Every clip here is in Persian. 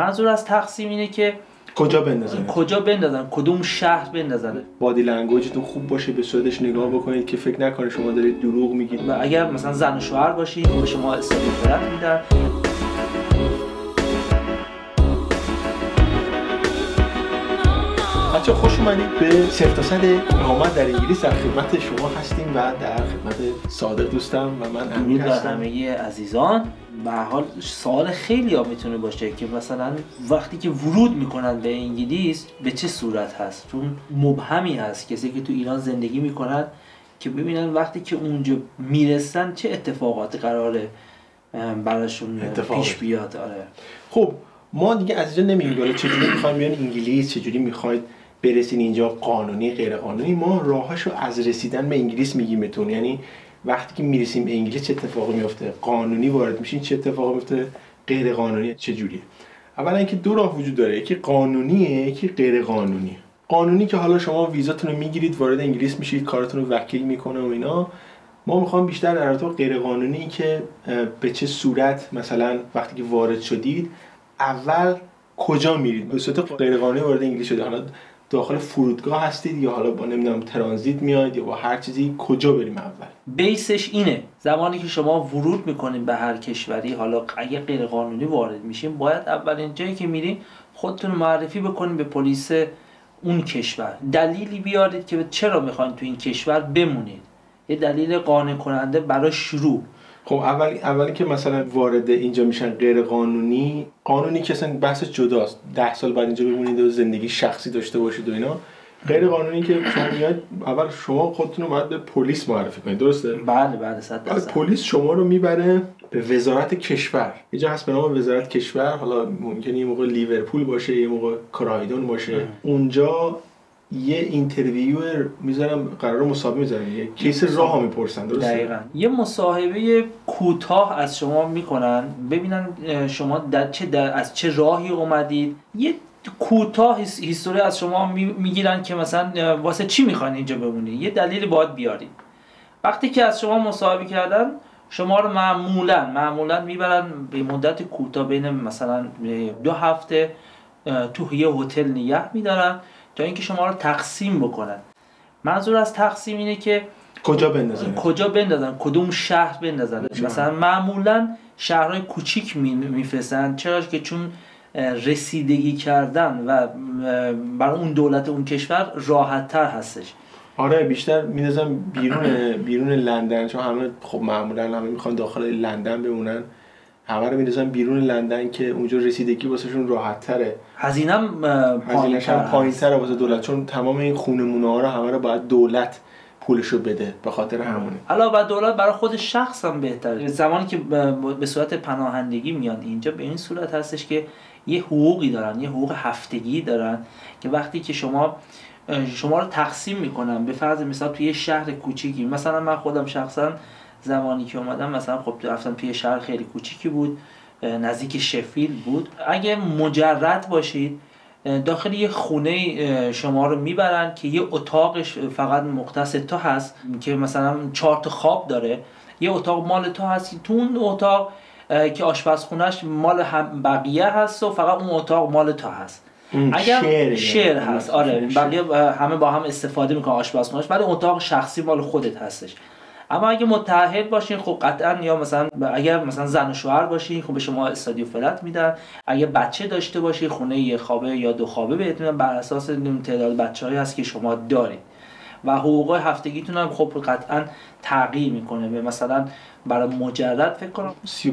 منظور از تقسیم اینه که کجا بندازن، کجا بندازن، کدوم شهر بندازن. بادی لنگویجتون خوب باشه، به صورتش نگاه بکنید که فکر نکنه شما دارید دروغ میگید. و اگر مثلا زن و شوهر باشید به شما استقلال میدن. بچه‌ها خوش اومدید به 0 تا 100 اقامت در انگلیس. در خدمت شما هستیم و در خدمت صادق دوستم و من امیر هستم. همه عزیزان به حال سوال خیلی ها میتونه باشه که مثلا وقتی که ورود میکنن به انگلیس به چه صورت هست، چون مبهمی هست کسی که تو ایران زندگی میکنن که ببینن وقتی که اونجا میرسن چه اتفاقات قراره براشون پیش بیاد. آره خب ما دیگه از اینجا نمیگیم چجوری میخوایم بیان انگلیس، چجوری میخواید برسین اینجا، قانونی غیر قانونی. ما راهاشو از رسیدن به انگلیس میگیم بهتون، یعنی وقتی که میرسیم به انگلیس چه اتفاقی میفته، قانونی وارد میشین چه اتفاقی میفته، غیر قانونی چه جوریه. اولا اینکه دو راه وجود داره، یکی قانونیه یکی غیر قانونیه. قانونی که حالا شما ویزاتون رو میگیرید وارد انگلیس میشید، کارتون رو وکیل میکنه و اینا. ما میخوام بیشتر در رابطه غیر قانونی که به چه صورت مثلا وقتی که وارد شدید اول کجا میرید، به صورت غیر قانونی وارد انگلیس شدید، حالا داخل فرودگاه هستید یا حالا با نمیدونم ترانزیت میاید یا با هر چیزی، کجا بریم اول. بیسش اینه زمانی که شما ورود میکنین به هر کشوری، حالا اگه غیر قانونی وارد میشین، باید اولین جایی که میرین خودتون معرفی بکنین به پلیس اون کشور، دلیلی بیارید که چرا میخواین تو این کشور بمونید، یه دلیل قانع کننده برای شروع. خب اولی که مثلا وارد اینجا میشن غیر قانونی، قانونی که اصلا بحث جداست، 10 سال بعد اینجا بمونید و زندگی شخصی داشته باشید و اینا. غیر قانونی که شما میاد اول شما خودتون رو باید به پلیس معرفی کنید، درسته؟ بله 100%. پلیس شما رو میبره به وزارت کشور. یه جا هست به نام وزارت کشور، حالا ممکنه یه موقع لیورپول باشه، یه موقع کرایدون باشه. اونجا یه اینترویور میذارم، قرار مصاحبه میذارم، یه کیس راه میپرسن، درسته؟ دقیقاً یه مصاحبه کوتاه از شما میکنن ببینن شما از چه راهی اومدید، یه کوتاه هیستوری از شما میگیرن که مثلا واسه چی میخواین اینجا بمونید، یه دلیل باید بیارید. وقتی که از شما مصاحبه کردن شما رو معمولاً میبرن به مدت کوتاه، بین مثلا 2 هفته تو یه هتل نگه میدارن تا اینکه شما رو تقسیم بکنن. منظور از تقسیم اینه که کجا بندازن، کدوم شهر بندازن. مثلا معمولا شهرهای کوچیک میفرستن، چرا که چون رسیدگی کردن و برای اون دولت اون کشور راحت تر هستش. آره بیشتر میندازن بیرون لندن، چون همه خب معمولا همه میخوان داخل لندن بمونن، همه رو می‌ریزن بیرون لندن که اونجا رسیدگی واسهشون راحت‌تره، هزینه‌ش هم پایین‌تره واسه دولت، چون تمام این خونه‌مونه‌ها رو همه رو باید دولت پولشو بده، به خاطر همونه. علاوه دولت برای خود شخص هم بهتره. زمانی که به صورت پناهندگی میان اینجا به این صورت هستش که یه حقوقی دارن، یه حقوق هفتگی دارن که وقتی که شما رو تقسیم می‌کنن، به فرض مثال توی یه شهر کوچیکی، مثلا من خودم شخصاً زمانی که اومدم مثلا خب رفتم توی شهر خیلی کوچیکی بود، نزدیک شفیلد بود. اگه مجرد باشید داخل یه خونه شما رو میبرن که یه اتاقش فقط مختص تو هست که مثلا 4 تا خواب داره، یه اتاق مال تو هست، تو اون اتاق که آشپزخونهش مال هم بقیه هست و فقط اون اتاق مال تو هست. اگر شعر هست، آره بقیه همه با هم استفاده میکنن آشپزخونهش، ولی اتاق شخصی مال خودت هستش. اما اگه متعهد باشین خب قطعا، یا مثلا اگر مثلا زن و شوهر باشین خب به شما استادیو فلت میدن، اگه بچه داشته باشی خونه 1 خوابه یا 2 خوابه بهت میدن، بر اساس تعداد بچه‌هایی هست که شما دارید. و حقوق هفتگیتون هم خب قطعا تغییر میکنه، به مثلا برای مجرد فکر کنم 35-6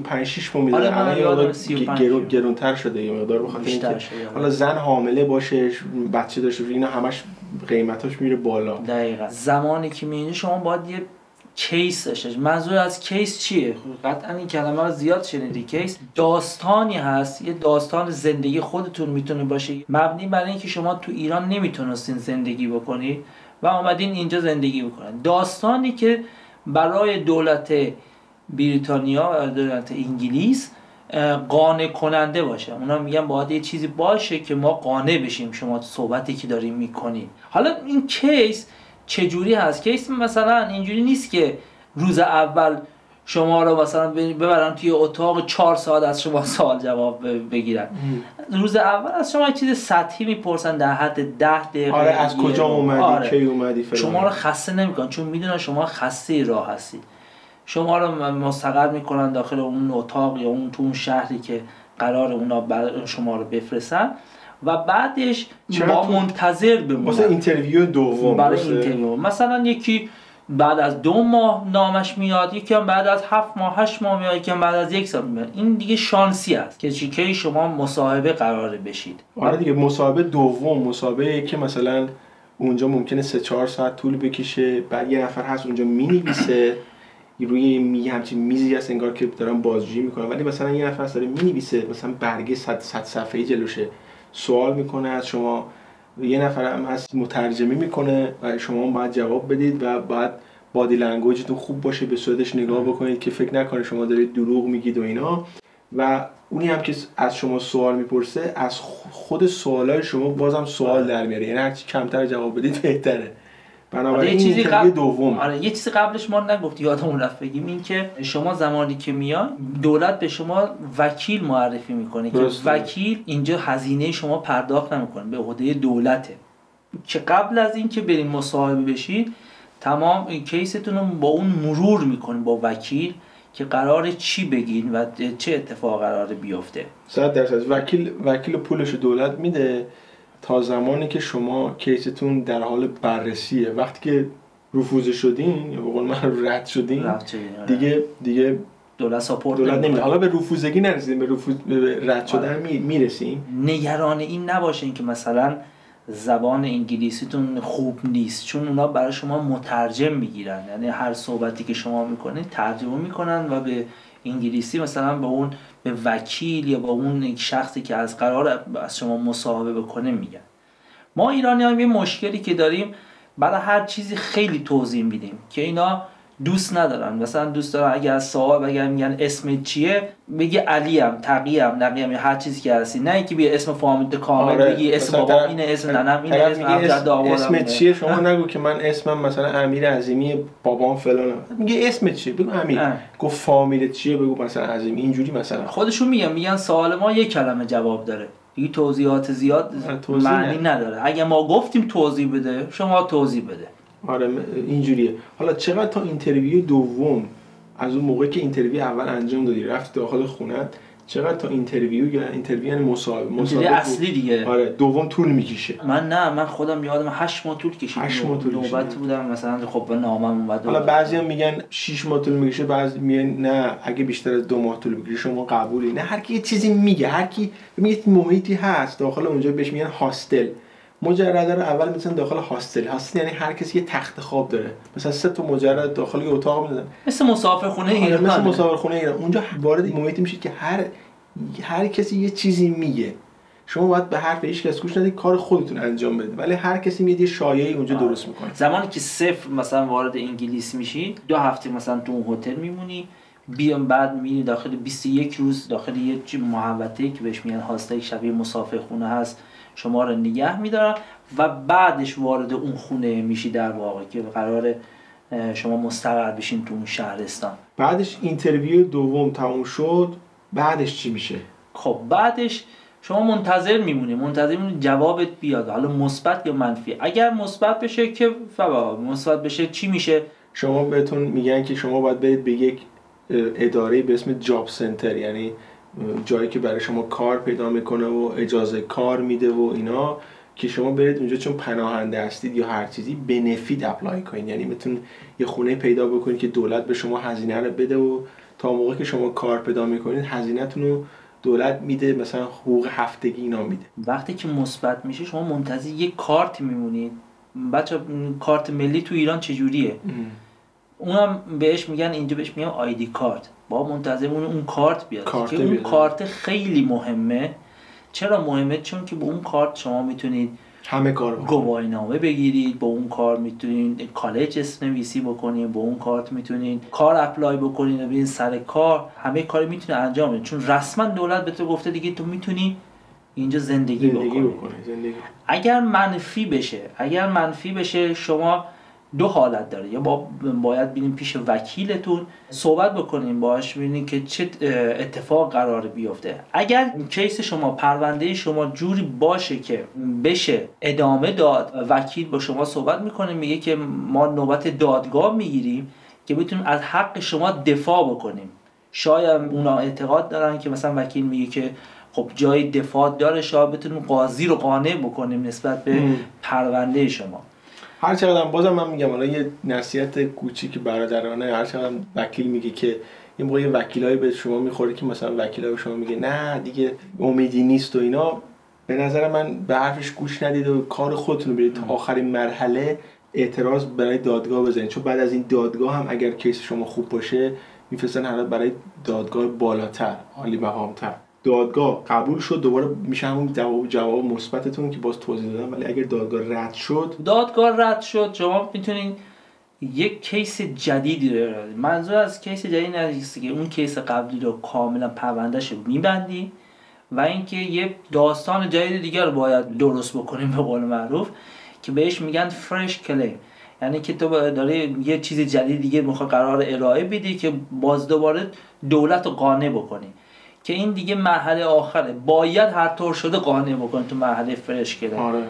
میدن. آره من یادم 35 گرونتر شده یه مقدار، بخاطر اینکه حالا زن حامله باشه، بچه داشته باشه، اینا همش قیمتاش میره بالا. دقیقاً زمانی که میینی شما باید یه کیس هستش. منظور از کیس چیه؟ قطعا این کلمه رو زیاد شنیدی. کیس داستانی هست، یه داستان زندگی خودتون میتونه باشه، مبنی بر اینکه شما تو ایران نمیتونستین زندگی بکنید و اومدین اینجا زندگی بکنید. داستانی که برای دولت بریتانیا، دولت انگلیس قانع کننده باشه. اونا میگن باید یه چیزی باشه که ما قانع بشیم شما صحبتی که دارین میکنید. حالا این کیس چجوری هست؟ کیس مثلا اینجوری نیست که روز اول شما رو مثلا ببرن توی اتاق 4 ساعت از شما سوال جواب بگیرن. روز اول از شما چیز سطحی میپرسن در حد 10 دقیقه، آره از کجا اومدی، کی اومدی، فلان. شما رو خسته نمیکنن چون میدونن شما خسته راه هستی. شما رو مستقر میکنن داخل اون اتاق یا اون تو اون شهری که قرار اونا شما رو بفرستن و بعدش ما منتظر بمونیم مثلا اینترویو دوم. برای اینترویو مثلا یکی بعد از 2 ماه نامش میاد، یکی هم بعد از 7 ماه 8 ماه میاد، یکی هم بعد از 1 سال میاد. این دیگه شانسی است که چیکه شما مصاحبه قراره بشید. آره دیگه مصاحبه دوم، مصاحبه که مثلا اونجا ممکنه 3-4 ساعت طول بکشه. بعد یه نفر هست اونجا مینویسه روی همچین میزی هست انگار که دارن بازجویی میکنن، ولی مثلا یه نفر داره مینویسه مثلا برگه 100 صفحه‌ای جلوشه، سوال میکنه از شما. یه نفر هم هست مترجمه میکنه و شما باید جواب بدید و باید بادی لنگویجتون خوب باشه، به صورتش نگاه بکنید که فکر نکنه شما دارید دروغ میگید و اینا. و اونی هم که از شما سوال میپرسه از خود سوالای شما بازم سوال در میاره، یعنی هرچی کمتر جواب بدید بهتره. بنابراین این چیزی دوم. آره یه چیزی قبلش ما نگفت یادمون رفت بگیم، این که شما زمانی که میای دولت به شما وکیل معرفی میکنه که وکیل اینجا هزینه شما پرداخت نمیکنه، به عهده دولته. که قبل از این که بریم مصاحبه بشید تمام کیستون رو با اون مرور میکنه با وکیل که قراره چی بگین و چه اتفاق قراره بیفته. 100% وکیل پولش دولت میده تا زمانی که شما کیستون در حال بررسیه. وقتی که رفوزه شدین یا به قول من رد شدین دیگه دولت ساپورت نمیده. حالا به رفوزگی نرسیدیم، به رد شدن میرسیم. نگران این نباشین که مثلا زبان انگلیسیتون خوب نیست، چون اونا برای شما مترجم میگیرن، یعنی هر صحبتی که شما میکنید ترجمه میکنن و به انگلیسی مثلا با اون به وکیل یا با اون شخصی که از قرار از شما مصاحبه بکنه میگن. ما ایرانی هم یه مشکلی که داریم، برای هر چیزی خیلی توضیح میدیم که اینا دوست ندارن. مثلا دوست دارن اگه از صاحب اگر میگن اسمت چیه بگی علیم، تقیم، نقیم، هر چیزی که هستی، نه اینکه بیا اسم فامیلت کامل بگی. اسم بابا اینه، اسم ننم اینه، اسمت چیه. شما نگو که من اسمم مثلا امیر عظیمی، بابام فلانه. میگه اسمت چیه، بگو امیر. گفت فامیلت چیه، بگو مثلا عظیمی. اینجوری مثلا خودشون میگن سوال ما یک کلمه جواب داره، دیگه توضیحات زیاد معنی نداره. اگه ما گفتیم توضیح بده شما توضیح بده. آره اینجوریه. حالا چقدر تا اینترویو دوم، از اون موقع که اینترویو اول انجام دادی رفت داخل خونت، چقدر تا اینترویو یا اینترویو یعنی مصاحبه اصلی دیگه، آره دوم طول میکشه. من خودم یادم 8 ماه طول کشید. 8 ماه طول نوبت بودم مثلا. خب نامم اومد. حالا بعضیا میگن 6 ماه طول میکشه، بعضی میگن نه اگه بیشتر از 2 ماه طول بکشه شما قبولی. نه هر کی یه چیزی میگه، هر کی میگه. محیطی هست داخل اونجا بهش میگن هاستل. مجرده رو اول میذارن داخل هاستل. هاستل یعنی هر کسی یه تخت خواب داره، مثلا 3 تا مجرد داخل یه اتاق میذارن، مثل مسافرخونه ایران. مثل مسافرخونه ایران اونجا وارد محیط میشید که هر کسی یه چیزی میگه، شما باید به حرف هیچ کس گوش ندید، کار خودتون انجام بده. ولی هر کسی میاد یه شایعه اونجا درست میکنه. زمانی که صفر مثلا وارد انگلیس میشی 2 هفته مثلا تو اون هتل میمونی، بیام بعد میری داخل 21 روز داخل یه محوطه‌ای که بهش میگن هاستل، شبیه مسافرخونه هست، شما رو نگه میدارن و بعدش وارد اون خونه میشی در واقع که قرار شما مستقر بشین تو اون شهرستان. بعدش اینترویو دوم تموم شد، بعدش چی میشه؟ خب بعدش شما منتظر میمونی جوابت بیاد، حالا مثبت یا منفی. اگر مثبت بشه که مثبت بشه چی میشه؟ شما بهتون میگن که شما باید برید به یک اداره به اسم جاب سنتر، یعنی جایی که برای شما کار پیدا میکنه و اجازه کار میده و اینا، که شما برید اونجا چون پناهنده هستید یا هر چیزی بنفیت اپلای کنید، یعنی بتون یه خونه پیدا بکنید که دولت به شما هزینه رو بده و تا موقع که شما کار پیدا میکنید هزینه‌تون رو دولت میده، مثلا حقوق هفتگی اینا میده. وقتی که مثبت میشه شما منتظر یک کارت میمونید. بچا کارت ملی تو ایران چجوریه؟ اونم بهش میگن، اینجا بهش میگن آیدی کارت. با منتظرمون اون کارت بیاد که اون کارت خیلی مهمه. چرا مهمه؟ چون که با اون کارت شما میتونید همه کار گواهینامه بگیرید، با اون کارت میتونید کالج اسم نویسی بکنید، با اون کارت میتونید کار اپلای بکنید و ببین سر کار همه کاری میتونه انجام بدید، چون رسما دولت به تو گفته دیگه تو میتونی اینجا زندگی بکنی. اگر منفی بشه شما دو حالت داره، یا باید ببینیم پیش وکیلتون صحبت بکنیم باهاش، ببینیم که چه اتفاق قرار بیفته. اگر کیس شما، پرونده شما جوری باشه که بشه ادامه داد، وکیل با شما صحبت میکنه، میگه که ما نوبت دادگاه میگیریم که بتونیم از حق شما دفاع بکنیم. شاید اونا اعتقاد دارن که مثلا وکیل میگه که خب جای دفاع داره، شاید بتونیم قاضی رو قانع بکنیم نسبت به پرونده شما. هر چقدر بازم من میگم، حالا یه نصیحت کوچیک برادرانه، هر چقدر وکیل میگه که یه موقع وکیلای به شما میخوره که مثلا وکیلای به شما میگه نه دیگه امیدی نیست و اینا، به نظر من به حرفش گوش ندید و کار خودتون رو برید تا آخرین مرحله اعتراض برای دادگاه بزنید، چون بعد از این دادگاه هم اگر کیس شما خوب باشه میفرستن حالا برای دادگاه بالاتر، عالی مقام‌تر. دادگاه قبول شد، دوباره میشه همون جواب مثبتتون که باز توضیح دادم. ولی اگر دادگاه رد شد، شما میتونین یک کیس جدیدی رو، منظور از کیس جدید نیست که اون کیس قبلی رو کاملا پروندهش میبندی و اینکه یه داستان جدید دیگر رو باید درست بکنیم به قول معروف، که بهش میگن فرش کلیم، یعنی که تو داری یه چیز جدید دیگه میخوای قرار ارائه بدی که باز دوباره دولت رو قانع بکنی، که این دیگه مرحله آخره، باید هر طور شده قانع بکنه تو مرحله فرش کردن. آره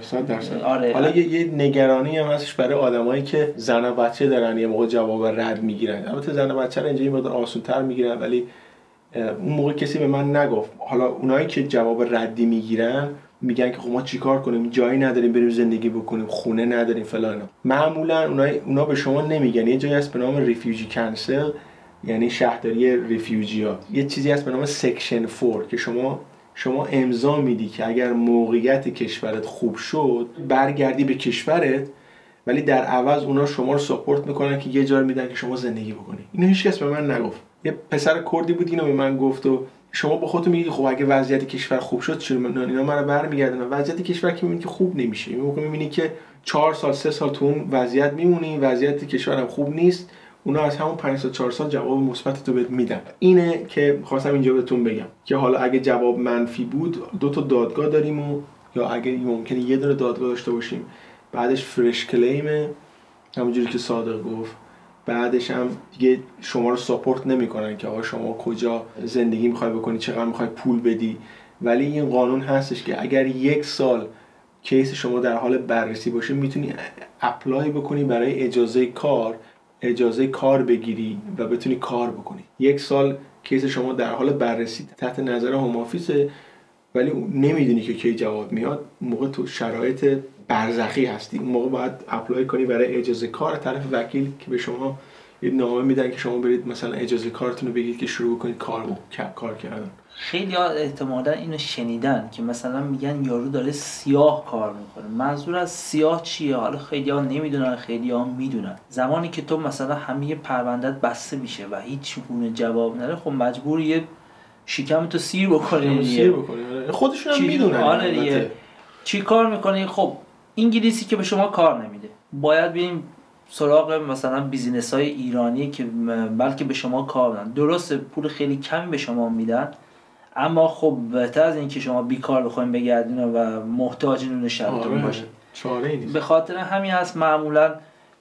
100%. آره. حالا یه نگرانی هم هستش برای آدمایی که زن و بچه دارن، یه موقع جواب رد میگیرن. البته زن و بچه رو اینجا یه مقدار آسان‌تر میگیرن، ولی اون موقع کسی به من نگفت. حالا اونایی که جواب ردی میگیرن میگن که خب ما چیکار کنیم، جایی نداریم بریم زندگی بکنیم، خونه نداریم فلان. معمولا اونا به شما نمیگن، یه جایی هست به نام ریفیوجی کانسل، یعنی شهرداری ریفیوجی‌ها. یه چیزی هست به نام سکشن 4 که شما امضا میدی که اگر موقعیت کشورت خوب شد برگردی به کشورت، ولی در عوض اونا شما رو ساپورت میکنن که یه جا میدن که شما زندگی بکنی. اینو هیچکس به من نگفت. یه پسر کردی بود اینو به من گفت و شما به خودت میگی خب اگه وضعیت کشور خوب شد چرا اینا منو برمیگردن. وضعیت کشور که میبینی که خوب نمیشه، میبینی که 4 سال 3 سال تو اون وضعیت میمونی، وضعیت کشورم خوب نیست، اونا از همون 5 تا 4 سال جواب مثبت تو بهت میدن. اینه که خواستم اینجا بهتون بگم که حالا اگه جواب منفی بود 2 تا دادگاه داریم، و یا اگه ممکنه یه دونه دادگاه داشته باشیم، بعدش فرش کلیمه همونجوری که صادق گفت، بعدش هم دیگه شما رو ساپورت نمیکنن که آقا شما کجا زندگی میخوای بکنی، چقدر میخوای پول بدی. ولی این قانون هستش که اگر 1 سال کیس شما در حال بررسی باشه میتونی اپلای بکنی برای اجازه کار بگیری و بتونی کار بکنی. 1 سال کیس شما در حال بررسی تحت نظر هوم آفیسه، ولی نمیدونی که کی جواب میاد. موقع تو شرایط برزخی هستی، اون موقع باید اپلای کنی برای اجازه کار طرف وکیل که به شما یه نامه میدن که شما برید مثلا اجازه کارتون رو بگید که شروع کنید کار کردن. خیلی ها احتمالاً اینو شنیدن که مثلا میگن یارو داره سیاه کار میکنه. منظور از سیاه چیه؟ حالا خیلی ها نمیدونن، خیلی ها میدونن. زمانی که تو مثلا همه پروندهت بسته میشه و هیچ گونه جواب نره، خب مجبوری یه شکم تو سیر بکنی. خودشون هم میدونن. آره چی کار میکنی؟ خب انگلیسی که به شما کار نمیده، باید بریم سراغ مثلا بیزینس های ایرانی که بلکه به شما کار بدن. درسته پول خیلی کمی به شما میدن، اما خب بهتر از اینکه شما بیکار بخواید بگردین و محتاج نون شبتون باشید. چاره نیست. به خاطر همین هست معمولا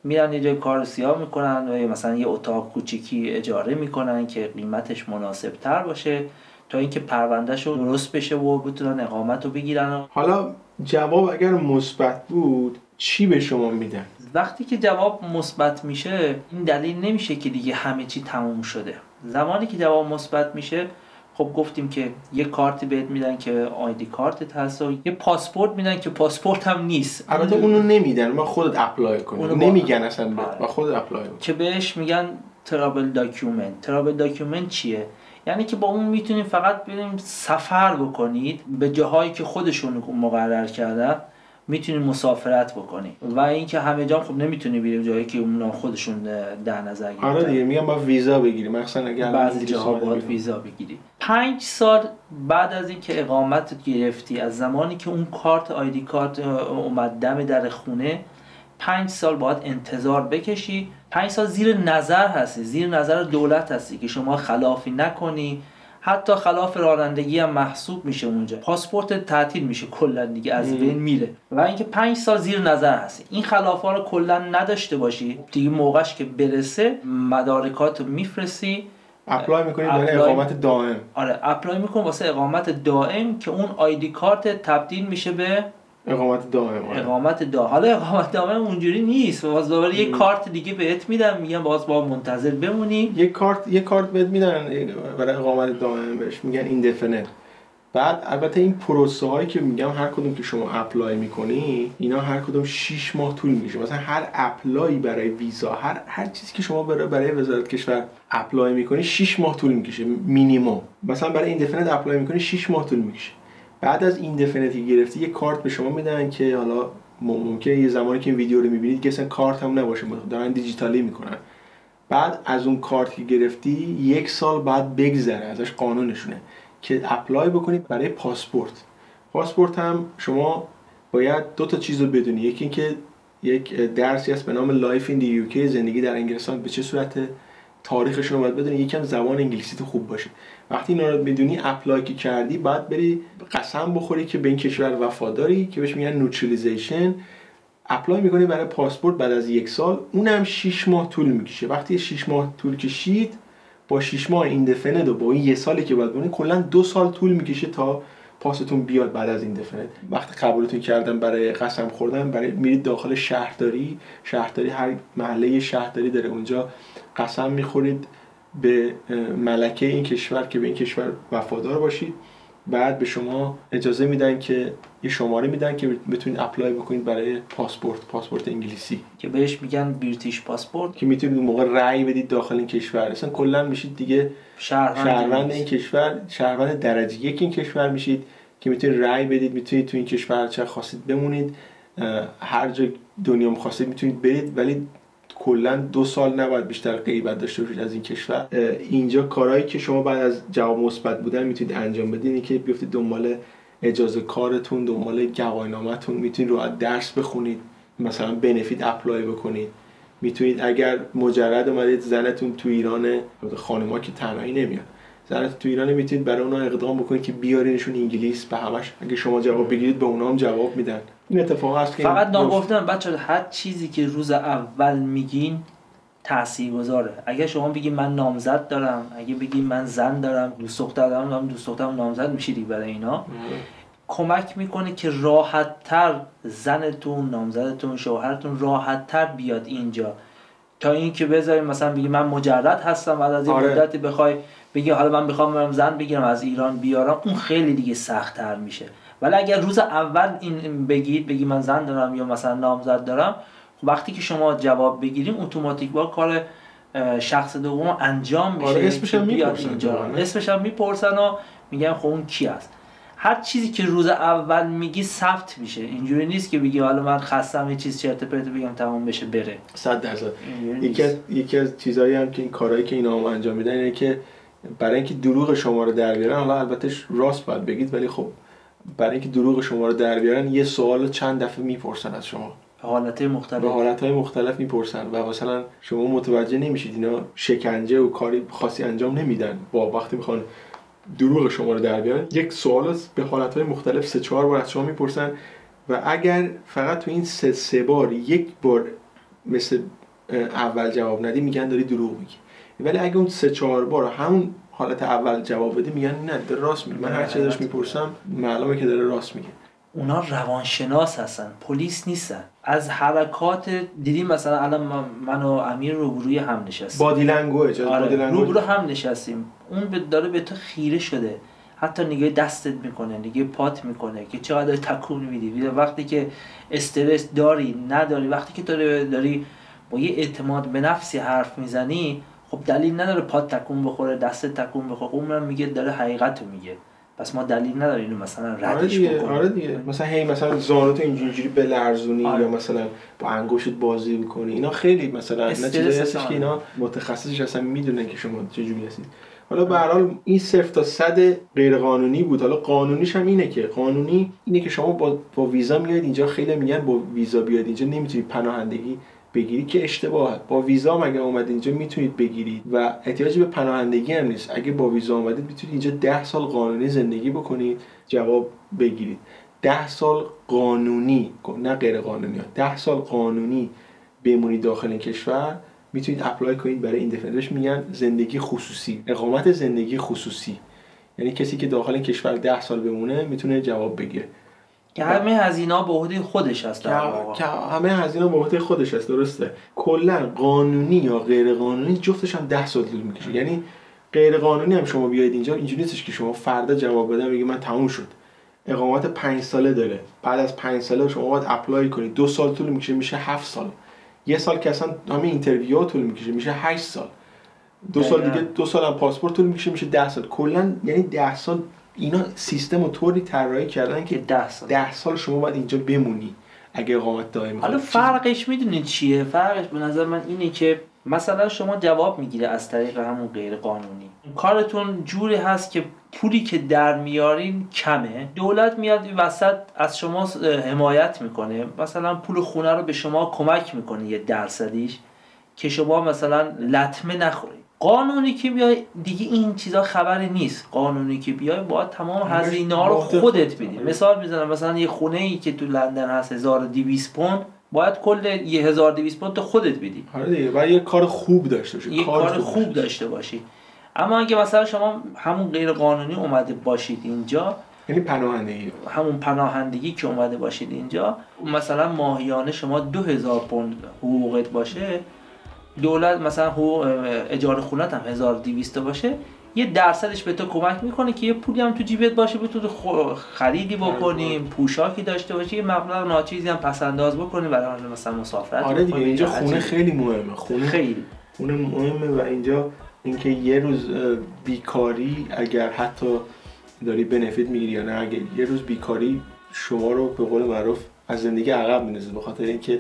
میرن یه جای کار سیاه میکنن و مثلا یه اتاق کوچیکی اجاره میکنن که قیمتش مناسب تر باشه تا اینکه پروندهشو درست بشه و بتونن اقامتو بگیرن. حالا جواب اگر مثبت بود چی به شما میدن؟ وقتی که جواب مثبت میشه این دلیل نمیشه که دیگه همه چی تموم شده. زمانی که جواب مثبت میشه خب گفتیم که یه کارتی بهت میدن که آیدی کارتت هست و یه پاسپورت میدن که پاسپورت هم نیست. البته اونو نمیدن، ما خودت اپلای کنیم. نمیگن اصلا با خودت اپلای کنیم. که بهش میگن ترابل داکیومنت. ترابل داکیومنت چیه؟ یعنی که با اون میتونیم فقط بریم سفر بکنید به جاهایی که خودشون مقرر کردن، میتونی مسافرت بکنی و اینکه همه جا خب نمیتونی بری جایی که اونا خودشون در نظر گرفتن. آره دیگه میگم با ویزا بگیری، مثلا اگه بعضی جاها باید ویزا بگیری. 5 سال بعد از اینکه اقامتت گرفتی، از زمانی که اون کارت آیدی کارت اومد دم در خونه، 5 سال باید انتظار بکشی. 5 سال زیر نظر هستی، زیر نظر دولت هستی که شما خلافی نکنی، حتی خلاف رانندگی هم محسوب میشه اونجا، پاسپورت تعطیل میشه کلا دیگه، از بین میره. و اینکه 5 سال زیر نظر هستی. این خلافا رو کلا نداشته باشی، دیگه موقعش که برسه مدارکاتو میفرسی، اپلای میکنی برای اقامت دائم. آره اپلای میکنی واسه اقامت دائم که اون آیدی کارت تبدیل میشه به اقامت دائم. اقامت دائم، حالا اقامت دائم اونجوری نیست، باز دوباره یک کارت دیگه بهت میدن، میگن باز با منتظر بمونی. یک کارت بهت میدن برای اقامت دائم، بهش میگن ایندفینیت. بعد البته این پروسه هایی که میگم هر کدوم که شما اپلای میکنی اینا هر کدوم 6 ماه طول میشه. مثلا هر اپلایی برای ویزا، هر چیزی که شما برای وزارت کشور اپلای میکنی 6 ماه طول میکشه مینیمم. مثلا برای ایندفینیت اپلای میکنی 6 ماه طول میکشه. بعد از ایندفینیتی گرفتی یه کارت به شما میدن که حالا ممکنه یه زمانی که این ویدیو رو میبینید که اصلا کارت هم نباشه، دارن دیجیتالی میکنن. بعد از اون کارت که گرفتی 1 سال بعد بگذره ازش، قانونشونه که اپلای بکنید برای پاسپورت. پاسپورت هم شما باید 2 تا چیز رو بدونی. یکی اینکه یک درسی هست به نام لایف این دی یوکی، زندگی در انگلستان به چه صورته، تاریخش رو باید بدونی، یکم زبان انگلیسی تو خوب باشه. وقتی اینا رو بدونی اپلای که کردی بعد بری قسم بخوری که به این کشور وفاداری که بهش میگن نوتریلیزیشن. اپلای میکنی برای پاسپورت بعد از 1 سال، اونم 6 ماه طول میکشه. وقتی 6 ماه طول کشید با 6 ماه ایندفینیت و با این 1 سالی که باید بمونه کلا 2 سال طول میکشه تا پاستون بیاد بعد از ایندفینیت. وقتی قبولتون کردن برای قسم خوردن، برای میرید داخل شهرداری، هر محله شهرداری داره، اونجا قسم میخورید به ملکه این کشور که به این کشور وفادار باشید. بعد به شما اجازه میدن که یه شماره میدن که بتونید اپلای بکنید برای پاسپورت انگلیسی که بهش میگن بریتیش پاسپورت، که میتونید اون موقع رأی بدید داخل این کشور. اصلا کلا میشید دیگه شهروند این کشور، شهروند درجه 1 این کشور میشید که میتونید رأی بدید، میتونید تو این کشور چه خواستید بمونید، هر جا دنیا می‌خواستید میتونید برید، ولی کلا 2 سال نباید بیشتر غیبت داشته باشید از این کشور. اینجا کارهایی که شما بعد از جواب مثبت بودن میتونید انجام بدید اینه که بیافتید دنبال اجازه کارتون، دنبال گواهینامه‌تون، میتونید رو از درس بخونید، مثلا بنفیت اپلای بکنید. میتونید اگر مجرد اومدید، زنتون تو ایرانه، خانم‌ها که تنهایی نمیاد، زنتون تو ایرانه، میتونید برای اونها اقدام بکنید که بیارینشون انگلیس، به همش اگه شما جواب بگیرید به اونها هم جواب میدن. این اتفاق هست که فقط نگفتم بچه‌ها، هر چیزی که روز اول میگین تاثیرگذاره. اگه شما بگی من نامزد دارم، اگه بگی من زن دارم، دوست دختر دارم، دوست دخترم نامزد میشه دیگه برای اینا. کمک میکنه که راحت‌تر زنتون، نامزدتون، شوهرتون راحت‌تر بیاد اینجا، تا اینکه بذاریم مثلا بگی من مجرد هستم بعد از این مدتی بخوای بگی حالا من میخوام برم زن بگیرم از ایران بیارم، اون خیلی دیگه سخت‌تر میشه. ولی اگر روز اول این بگی من زن دارم یا مثلا نامزد دارم، وقتی که شما جواب بگیریم اتوماتیک با کار شخص دوم انجام میشه. آره اسمش هم میپرسن و میگن خب اون کی است. هر چیزی که روز اول میگی ثبت میشه. اینجوری نیست که بگی حالا من خستم یه چیز چرت و پرت بگم تمام بشه بره. 100%. یکی از چیزایی هم که این کارهایی که اینا هم انجام میدن اینه که برای اینکه دروغ شما رو در بیارن، حالا البته راست باید بگید، ولی خب برای اینکه دروغ شما رو در بیارن یه سوالو چند دفعه میپرسن از شما. به حالتهای مختلف میپرسن و مثلا شما متوجه نمیشید. اینا شکنجه و کاری خاصی انجام نمیدن، با وقتی میخوان دروغ شما رو در بیارن یک سوال به حالتهای مختلف 3-4 بار از شما میپرسن. و اگر فقط تو این 3 بار یک بار مثل اول جواب ندی میگن داری دروغ میگی، ولی اگه اون 3-4 بار همون حالت اول جواب بده میگن نه داره راست میگه، من هر چی ازش میپرسم معلومه که داره راست میگه. اونا روانشناس هستن، پلیس نیستن. از حرکات دیدیم مثلا الان من و امیر روبروی هم نشستیم، بادی لنگویج، آره روبرو هم نشستیم، اون داره به تو خیره شده، حتی نگاه دستت میکنه، نگاه پات میکنه که چقدر تکون میدی، وقتی که استرس داری نداری، وقتی که داری با یه اعتماد به نفسی حرف میزنی، خب دلیل نداره پات تکون بخوره، دستت تکون بخوره. اونم میگه داره حقیقتو میگه، پس ما دلیل نداره اینو مثلا ردش بکنیم. آره دیگه، مثلا هی مثلا زانوت اینجوری بلرزونی، آره. یا مثلا با انگشتت بازی بکنی، اینا خیلی مثلا چیزایی هستش که اینا متخصصش اصلا میدونن که شما چجوری هستید. حالا به هر حال این 0 تا 100 غیر قانونی بود. حالا قانونیش هم اینه که قانونی اینه که شما با ویزا میاید اینجا، خیلی میگن با ویزا بیاید اینجا نمیتونی پناهندگی بگیری که اشتباهه. با ویزا مگه اومدید اینجا میتونید بگیرید و احتیاجی به پناهندگی هم نیست. اگه با ویزا اومدید میتونید اینجا 10 سال قانونی زندگی بکنید، جواب بگیرید. 10 سال قانونی، نه غیر قانونی. 10 سال قانونی بمونید داخل کشور، میتونید اپلای کنید برای ایندیفیندش میگن زندگی خصوصی، اقامت زندگی خصوصی. یعنی کسی که داخل کشور 10 سال بمونه میتونه جواب بگیره. که همه هزینه به عهده خودش است. که همه هزینه به عهده خودش است، درسته. کلا قانونی یا غیر قانونی جفتش هم 10 سال طول میکشه. یعنی غیر قانونی هم شما بیاید اینجا اینجوری نیستش که شما فردا جواب بدم میگه من تموم شد. اقامت 5 ساله داره. بعد از 5 ساله شما باید اپلای کنید. 2 سال طول میکشه میشه 7 سال. یه سال که اصلا همین اینترویو طول میکشه میشه 8 سال. 2 سال دیگه 2 سال هم پاسپورت طول میکشه میشه 10 سال. کلا یعنی 10 سال اینا سیستم رو طوری طراحی کردن که 10 سال شما باید اینجا بمونی اگه اقامت دائمی. حالا فرقش میدونید چیه؟ فرقش به نظر من اینه که مثلا شما جواب میگیره از طریق همون غیر قانونی، کارتون جوری هست که پولی که در میارین کمه، دولت میاد وسط از شما حمایت میکنه، مثلا پول خونه رو به شما کمک میکنه یه درصدیش که شما مثلا لطمه نخورید. قانونی که بیای دیگه این چیزا خبری نیست. قانونی که بیای باید تمام هزینه ها رو خودت بدی. مثال میزنم، مثلا یه خونه ای که تو لندن هست 1200 پوند باید کل 1200 پوند خودت بدی. آره دیگه، باید یه کار خوب داشته باشی، کار خوب داشته باشی. اما اگه مثلا شما همون غیر قانونی اومده باشید اینجا، یعنی پناهندگی، همون پناهندگی که اومده باشید اینجا، مثلا ماهیانه شما 2000 پوند حقوقت باشه، دولت مثلا اجاره خونت هم 1200 باشه، یه درصدش به تو کمک میکنه که یه پولی هم تو جیبت باشه بتونی خریدی بکنی، پوشاکی داشته باشی، یه مبلغ ناچیزی هم پس انداز بکنی برای مثلا مسافرت. آره دیگه، اینجا خونه خیلی مهمه. خونه مهمه و اینجا اینکه یه روز بیکاری، اگر حتی داری بنفیت میگیری یا نه، اگر یه روز بیکاری شما رو به قول معروف از زندگی عقب میندازه، به خاطر اینکه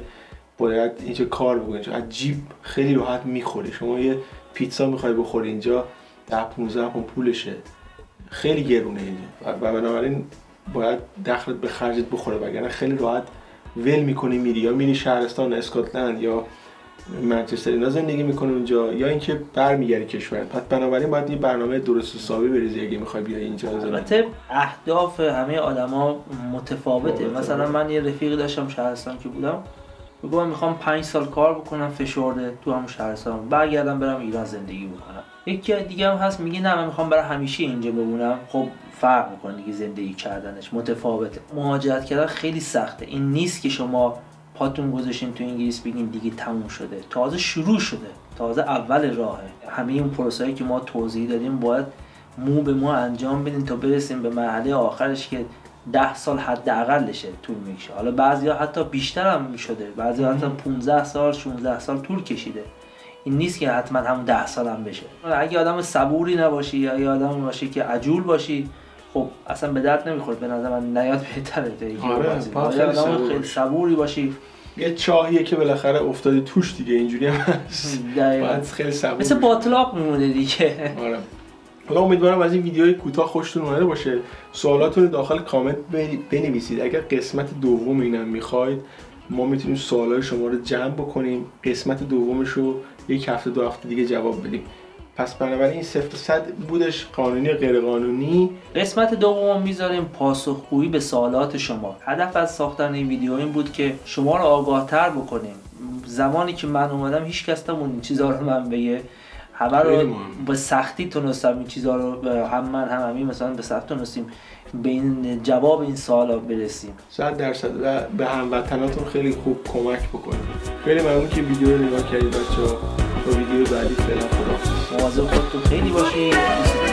باید اینجا کار بکنی. چون از جیب خیلی راحت میخوری. شما یه پیتزا میخوای بخوری اینجا 10-15 پوند پولشه، خیلی گرونه اینجا و بنابراین باید دخلت به خرجت بخوره، وگرنه خیلی راحت ول میکنی میری، یا میری شهرستان اسکاتلند یا منچستر اینا زندگی میکنی اونجا، یا اینکه برمیگردی کشور. پس بنابراین باید یه برنامه درست و حسابی بریزی اگه میخوای بیای اینجا. البته اهداف همه آدما متفاوته. مثلا من یه رفیقی داشتم شهرستان که بودم، بگو من میخوام 5 سال کار بکنم فشرده تو همون شهرستان، برگردم برم ایران زندگی بکنم. یکی دیگه هم هست میگه نه من میخوام برای همیشه اینجا بمونم. خب فرق میکنه دیگه، زندگی کردنش متفاوته. مهاجرت کردن خیلی سخته. این نیست که شما پاتون گذاشین تو انگلیس بگین دیگه تموم شده. تازه شروع شده، تازه اول راهه. همه این پروسه‌ای که ما توضیح دادیم باید مو به مو انجام بدین تا برسیم به مرحله آخرش که 10 سال حداقلشه طول میکشه. حالا بعضیا حتی بیشتر هم میشده، بعضیا حتی 15 سال 16 سال طول کشیده. این نیست که حتما همون 10 سال هم بشه. اگه آدم صبوری نباشی یا اگه آدم باشی که عجول باشی، خب اصلا به درد نمیخوره. به نظر من نیاد بهتره دیگه. آره، آدم خیلی صبوری باشی. یه چاهیه که بالاخره افتاده توش دیگه، اینجوری هم هست. باید خیلی صبور. مثل باطلاق میمونه دیگه. آره. حالا امیدوارم از این ویدیوی کوتاه خوشتون اومده باشه. سوالاتتون رو داخل کامنت بنویسید. اگر قسمت دوم اینم میخواید ما میتونیم سوالای شما رو جمع بکنیم، قسمت دومش رو یک هفته 2 هفته دیگه جواب بدیم. پس بنابراین این 0 تا 100 بودش، قانونی غیر قانونی. قسمت دوم میذاریم پاسخگویی به سوالات شما. هدف از ساختن این ویدیو این بود که شما رو آگاه‌تر بکنیم. زمانی که من اومدم هیچ کس تمون این چیزا رو من بگه، همه رو به سختی تونستم این چیزها رو، هم من هم همین مثلا به سخت تونستیم به این جواب این سوالا برسیم. 100% و به هموطناتون خیلی خوب کمک بکنید. خیلی ممنون که ویدیو رو نگاه کردید بچه‌ها. تا ویدیو بعدی، فعلا خداحافظ. مواظب خودتون خیلی باشید.